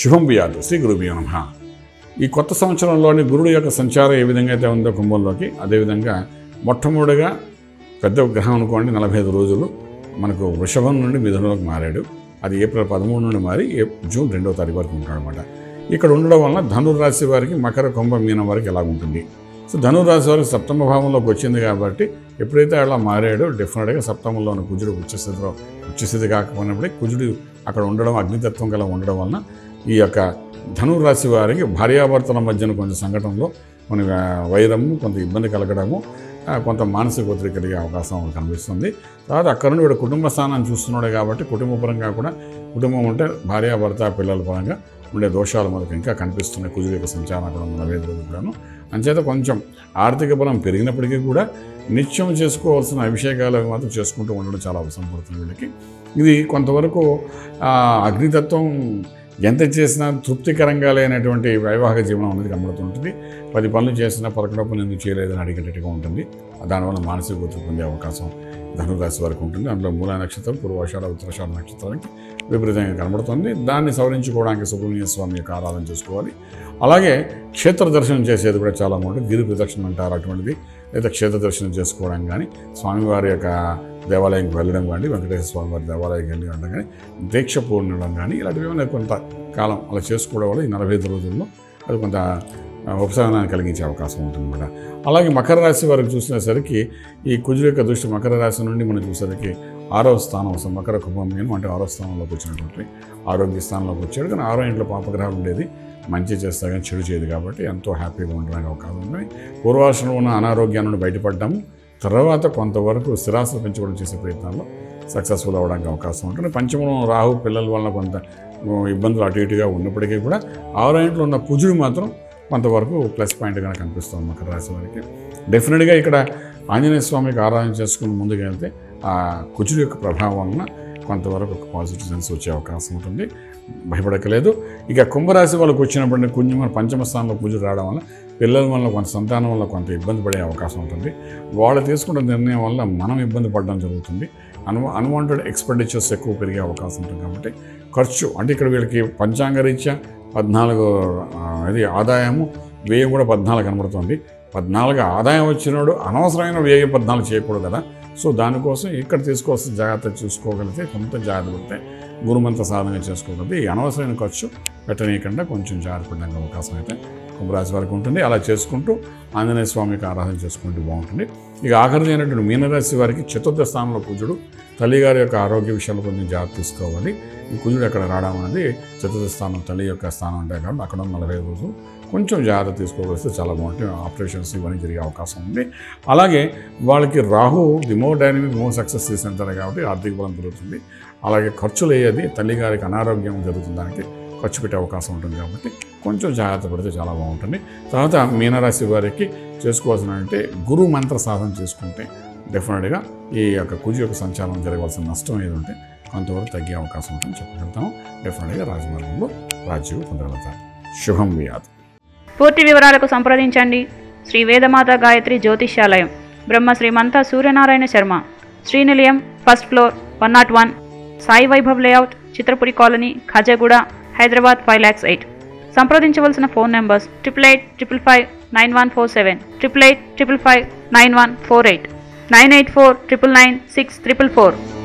శుభం వ్యాధు శ్రీ గురుభ్యో నమః. ఈ కొత్త సంవత్సరంలోని గురుడు యొక్క సంచారం ఏ విధంగా అయితే ఉందో కుంభంలోకి, అదేవిధంగా మొట్టమొదటిగా పెద్ద గ్రహం అనుకోండి 45 రోజులు మనకు వృషభం నుండి మిథునంలోకి మారాడు. అది ఏప్రిల్ 13 నుండి మారి జూన్ 2వ తారీఖు వరకు ఉంటాడు అనమాట. ఇక్కడ ఉండడం వలన ధనురాశి వారికి మకర కుంభ మీనం వరకు ఎలా ఉంటుంది? సో ధనురాశి వారికి సప్తమ భావంలోకి వచ్చింది కాబట్టి ఎప్పుడైతే అలా మారాడో డెఫినెట్గా సప్తమంలోని కుజుడు ఉచ్చస్థితి కాకపోయినప్పుడే కుజుడు అక్కడ ఉండడం అగ్నితత్వం గల ఉండడం వలన ఈ యొక్క ధనురాశి వారికి భార్యాభర్తల మధ్యన కొంత సంఘటనలో కొన్ని వైరము, కొంత ఇబ్బంది కలగడము, కొంత మానసిక ఒత్తిడి కలిగే అవకాశం కనిపిస్తుంది. తర్వాత అక్కడ నుండి వీడు కుటుంబ స్థానాన్ని చూస్తున్నాడు కాబట్టి కుటుంబపరంగా కూడా, కుటుంబం ఉంటే భార్యాభర్త పిల్లల పరంగా ఉండే దోషాలు మనకు ఇంకా కనిపిస్తున్నాయి. కుజుడు యొక్క సంచారం కూడా 45 రోజులు కూడాను. అంచేత కొంచెం ఆర్థిక బలం పెరిగినప్పటికీ కూడా నిత్యం చేసుకోవాల్సిన అభిషేకాలు మాత్రం చేసుకుంటూ ఉండడం చాలా అవసరం పడుతుంది వీళ్ళకి. ఇది కొంతవరకు అగ్నితత్వం ఎంత చేసినా తృప్తికరంగా లేనటువంటి వైవాహిక జీవనం అనేది కనబడుతుంటుంది. 10 పనులు చేసినా 11వ పని ఎందుకు చేయలేదని అడిగేటట్టుగా ఉంటుంది. దానివల్ల మానసిక ఒత్తిడి పొందే అవకాశం ధనురాశి వరకు ఉంటుంది. అందులో మూల నక్షత్రం పూర్వాషాఢ ఉత్తరాషాఢ నక్షత్రానికి విపరీతంగా కనబడుతుంది. దాన్ని సవరించుకోవడానికి సుబ్రహ్మణ్య స్వామి యొక్క ఆరాధన చేసుకోవాలి. అలాగే క్షేత్ర దర్శనం చేసేది కూడా చాలా బాగుంటుంది. గిరి ప్రదక్షిణ అంటారు అటువంటిది, లేదా క్షేత్ర దర్శనం చేసుకోవడం కానీ, స్వామివారి యొక్క దేవాలయంకి వెళ్ళడం కానీ, వెంకటేశ్వర స్వామి వారి దేవాలయానికి వెళ్ళడం కానీ, దీక్ష పూర్ణడం కానీ, ఇలాంటివి కొంతకాలం అలా చేసుకోవడం వల్ల ఈ 45 రోజుల్లో అది కొంత ఉపశమనాన్ని కలిగించే అవకాశం ఉంటుందన్నమాట. అలాగే మకర రాశి వారికి చూసినసరికి ఈ కుజుడు యొక్క దృష్టి మకర రాశి నుండి మనం చూసేసరికి 6వ స్థానం వస్తుంది. మకర కుంభం నేను అంటే 6వ స్థానంలోకి వచ్చినటువంటి ఆరోగ్య స్థానంలోకి వచ్చాడు. కానీ 6వ ఇంట్లో పాపగ్రహం ఉండేది, మంచి చేస్తా కానీ చెడు చేయదు కాబట్టి ఎంతో హ్యాపీగా ఉండడానికి అవకాశం ఉంది. పూర్వాశ్రంలో ఉన్న అనారోగ్యాన్ని నుండి బయటపడ్డాము. తర్వాత కొంతవరకు స్థిరాస్తులు పెంచుకోవడం చేసే ప్రయత్నాల్లో సక్సెస్ఫుల్ అవ్వడానికి అవకాశం ఉంటుంది. పంచమలో రాహు పిల్లల వలన కొంత ఇబ్బందులు అటు ఇటుగా ఉన్నప్పటికీ కూడా 6వ ఇంట్లో ఉన్న కుజుడు మాత్రం కొంతవరకు ప్లస్ పాయింట్గా కనిపిస్తుంది మకర రాశి వారికి. డెఫినెట్గా ఇక్కడ ఆంజనేయ స్వామికి ఆరాధన చేసుకుని ముందుకు వెళ్తే ఆ కుజుడు యొక్క ప్రభావం వలన కొంతవరకు ఒక పాజిటివ్ సెన్స్ వచ్చే అవకాశం ఉంటుంది. భయపడకలేదు. ఇక కుంభరాశి వాళ్ళకి వచ్చినప్పుడు కుంభం పంచమ స్థానంలో కుజుడు రావడం వల్ల పిల్లల వల్ల కొంత, సంతానం వల్ల కొంత ఇబ్బంది పడే అవకాశం ఉంటుంది. వాళ్ళు తీసుకున్న నిర్ణయం వల్ల మనం ఇబ్బంది పడడం జరుగుతుంది. అన్వాంటెడ్ ఎక్స్పెండిచర్స్ ఎక్కువ పెరిగే అవకాశం ఉంటుంది కాబట్టి ఖర్చు అంటే ఇక్కడ వీళ్ళకి పంచాంగరీత్యా 14 అది ఆదాయము, వ్యయం కూడా 14 కనబడుతుంది. 14 ఆదాయం వచ్చినాడు అనవసరమైన వ్యయం 14 చేయకూడదు కదా. సో దానికోసం ఇక్కడ తీసుకోవాల్సిన జాగ్రత్త చూసుకోగలిగితే, కొంత జాగ్రత్త పడితే గురుమంత్ర సాధనగా చేసుకోగలిగితే ఈ అనవసరమైన ఖర్చు పెట్టనీయకుండా కొంచెం జాగ్రత్త పడడానికి అవకాశం అయితే కుంభరాశి వరకు ఉంటుంది. అలా చేసుకుంటూ ఆంజనేయ స్వామికి ఆరాధన చేసుకుంటూ బాగుంటుంది. ఇక ఆఖరిది అయినటువంటి మీనరాశి వారికి 4వ స్థానంలో కుజుడు, తల్లిగారి యొక్క ఆరోగ్య విషయంలో కొంచెం జాగ్రత్త తీసుకోవాలి. ఈ కుజుడు అక్కడ రావడం అనేది 4వ స్థానం తల్లి యొక్క స్థానం ఉంటాయి కాబట్టి అక్కడ 45 రోజులు కొంచెం జాగ్రత్త తీసుకోవాల్సి చాలా బాగుంటుంది. ఆపరేషన్స్ ఇవన్నీ జరిగే అవకాశం ఉంది. అలాగే వాళ్ళకి Rahu the more dynamic more success తీసుకుంటారు కాబట్టి ఆర్థిక బలం పెరుగుతుంది. అలాగే ఖర్చులు అయ్యేది తల్లిగారికి అనారోగ్యం జరుగుతుందానికి ఖర్చు పెట్టే అవకాశం ఉంటుంది కాబట్టి కొంచెం జాగ్రత్త పడితే చాలా బాగుంటుంది. తర్వాత మీనరాశి వారికి చేసుకోవాల్సిన అంటే గురు మంత్ర సాధన చేసుకుంటే డెఫినెట్గా ఈ యొక్క కుజు యొక్క సంచారం జరగవలసిన నష్టం ఏది ఉంటే కొంతవరకు తగ్గే అవకాశం ఉంటుందని చెప్పుకుంటాము. డెఫినెట్గా రాజమార్గంలో రాజ్యం పొందగలుగుతారు. శుభం వ్యాధి. పూర్తి వివరాలకు సంప్రదించండి Shri Vedamata Gayatri Jyotishyalayam, Brahma Shri Mantha Suryanarayana Sharma, Srinilayam, 1st floor, 101, Sai Vaibhav layout, Chitrapuri colony, Khajaguda, Hyderabad 5,08,000. సంప్రదించవలసిన ఫోన్ నెంబర్స్ 885559 147, 88559148, 98499644.